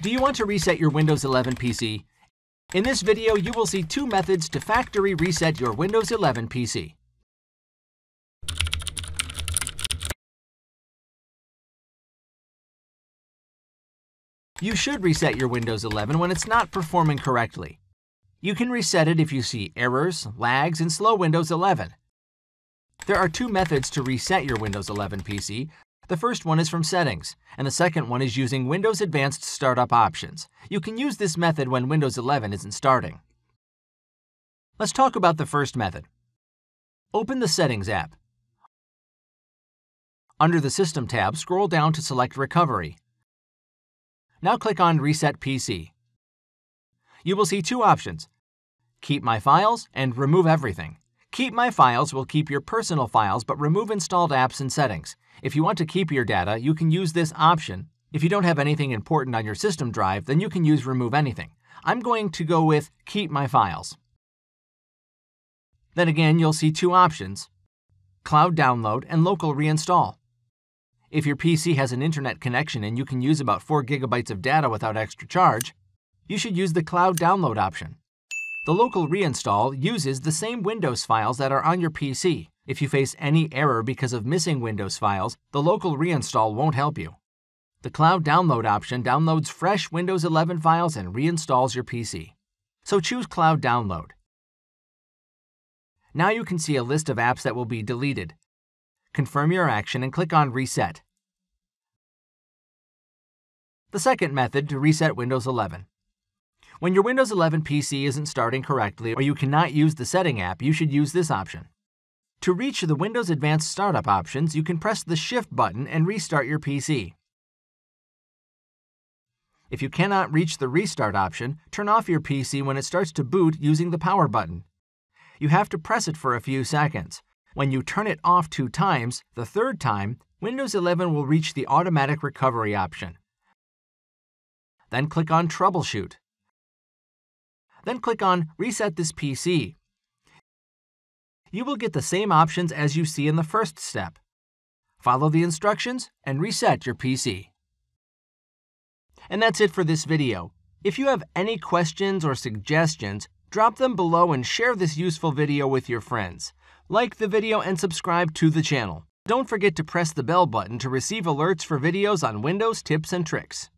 Do you want to reset your Windows 11 PC? In this video, you will see two methods to factory reset your Windows 11 PC. You should reset your Windows 11 when it's not performing correctly. You can reset it if you see errors, lags, and slow Windows 11. There are two methods to reset your Windows 11 PC. The first one is from Settings, and the second one is using Windows Advanced Startup Options. You can use this method when Windows 11 isn't starting. Let's talk about the first method. Open the Settings app. Under the System tab, scroll down to select Recovery. Now click on Reset PC. You will see two options, Keep My Files and Remove Everything. Keep My Files will keep your personal files but remove installed apps and settings. If you want to keep your data, you can use this option. If you don't have anything important on your system drive, then you can use Remove Anything. I'm going to go with Keep My Files. Then again, you'll see two options, Cloud Download and Local Reinstall. If your PC has an internet connection and you can use about 4 GB of data without extra charge, you should use the Cloud Download option. The local reinstall uses the same Windows files that are on your PC. If you face any error because of missing Windows files, the local reinstall won't help you. The Cloud Download option downloads fresh Windows 11 files and reinstalls your PC. So choose Cloud Download. Now you can see a list of apps that will be deleted. Confirm your action and click on Reset. The second method to reset Windows 11. When your Windows 11 PC isn't starting correctly or you cannot use the Setting app, you should use this option. To reach the Windows Advanced Startup options, you can press the Shift button and restart your PC. If you cannot reach the Restart option, turn off your PC when it starts to boot using the power button. You have to press it for a few seconds. When you turn it off 2 times, the third time, Windows 11 will reach the Automatic Recovery option. Then click on Troubleshoot. Then click on Reset This PC. You will get the same options as you see in the first step. Follow the instructions and reset your PC. And that's it for this video. If you have any questions or suggestions, drop them below and share this useful video with your friends. Like the video and subscribe to the channel. Don't forget to press the bell button to receive alerts for videos on Windows tips and tricks.